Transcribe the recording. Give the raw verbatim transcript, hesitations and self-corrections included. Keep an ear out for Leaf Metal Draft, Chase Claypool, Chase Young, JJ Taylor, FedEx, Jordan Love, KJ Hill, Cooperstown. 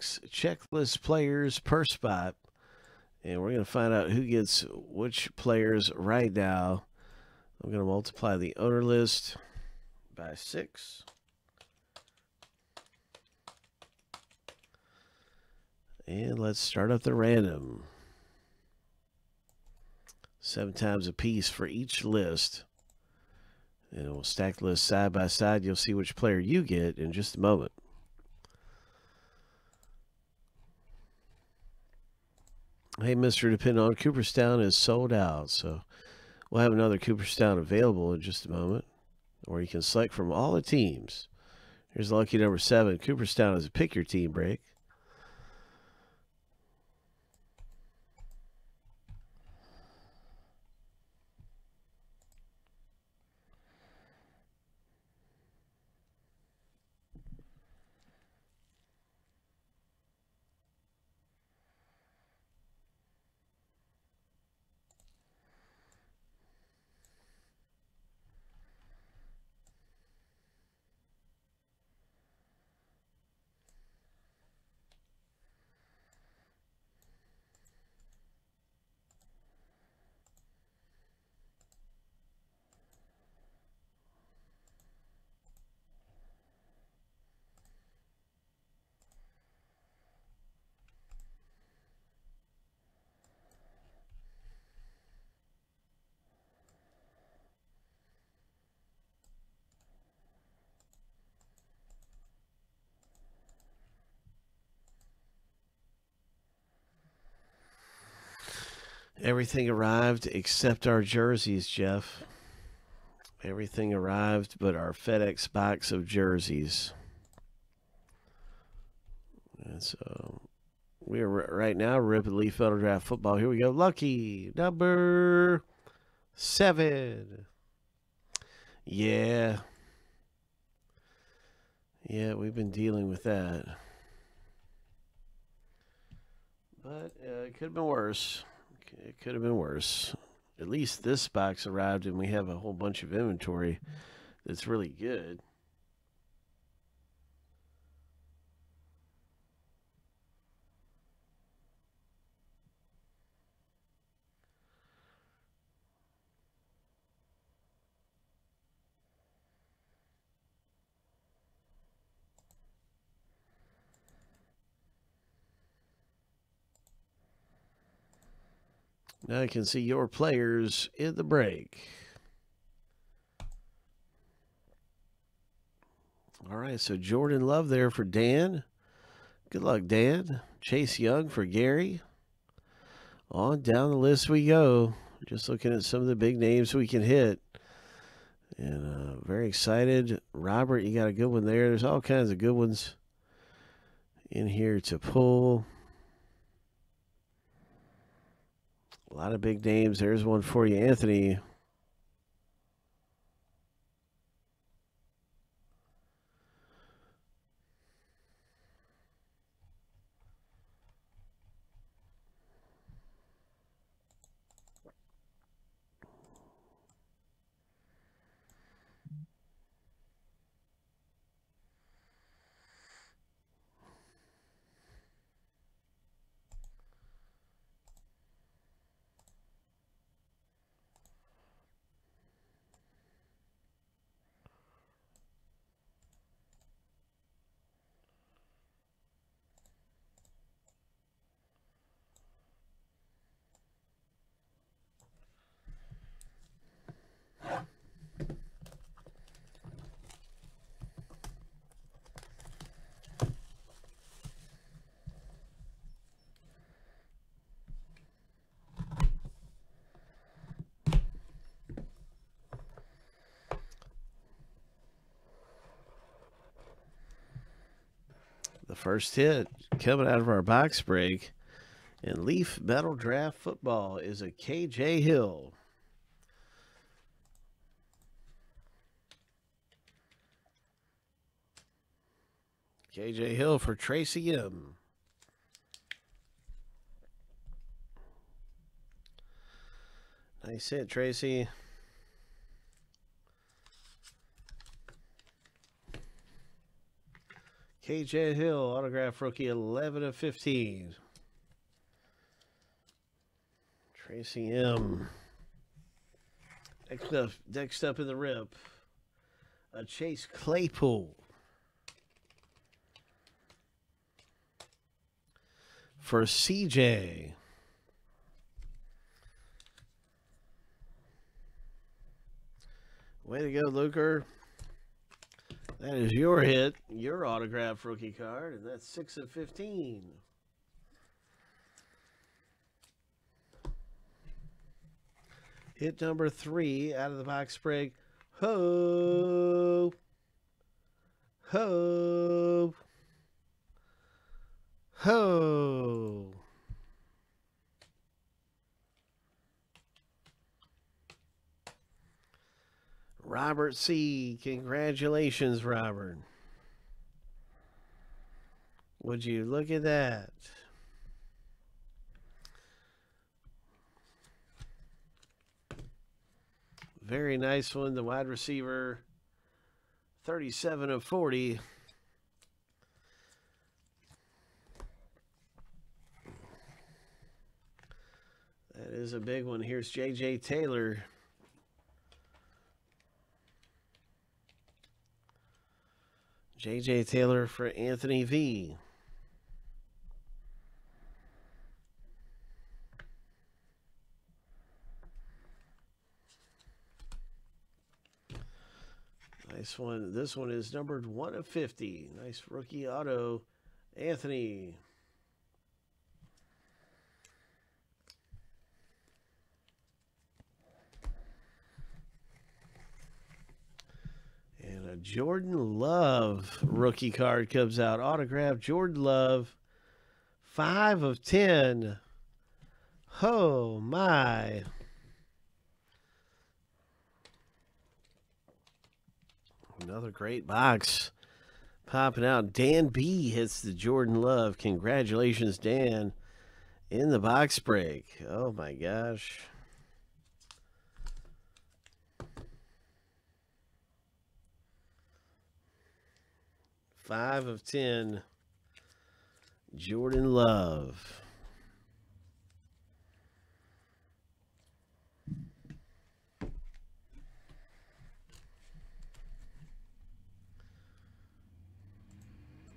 six checklist players per spot. And we're going to find out who gets which players right now. I'm going to multiply the owner list by six. And let's start up the random. Seven times a piece for each list. And we'll stack the list side by side. You'll see which player you get in just a moment. Hey, Mister Depend on Cooperstown is sold out. So we'll have another Cooperstown available in just a moment. Or you can select from all the teams. Here's lucky number seven. Cooperstown is a pick your team break. Everything arrived except our jerseys, Jeff. Everything arrived but our FedEx box of jerseys. And so we are right now ripping Leaf Metal Draft football. Here we go. Lucky number seven. Yeah. Yeah, we've been dealing with that. But uh, it could have been worse. It could have been worse. At least this box arrived and we have a whole bunch of inventory that's really good. Now I can see your players in the break. All right, so Jordan Love there for Dan. Good luck, Dan. Chase Young for Gary. On down the list we go. Just looking at some of the big names we can hit. And uh, very excited. Robert, you got a good one there. There's all kinds of good ones in here to pull. A lot of big names. There's one for you, Anthony. The first hit coming out of our box break, and Leaf Metal Draft Football is a K J Hill. K J Hill for Tracy M. Nice hit, Tracy. K J Hill, autograph rookie, eleven of fifteen. Tracy M. Next up, next up in the rip, a Chase Claypool. For C J. Way to go, Luker. That is your hit, your autograph rookie card, and that's six of fifteen. Hit number three out of the box break. Ho! Ho! Ho! Robert C. Congratulations, Robert. Would you look at that? Very nice one. The wide receiver, thirty-seven of forty. That is a big one. Here's J J Taylor. J J Taylor for Anthony V. Nice one. This one is numbered one of fifty. Nice rookie auto, Anthony. Jordan Love rookie card comes out. Autograph Jordan Love, five of ten. Oh my. Another great box popping out. Dan B hits the Jordan Love. Congratulations, Dan, in the box break. Oh my gosh. Five of ten, Jordan Love.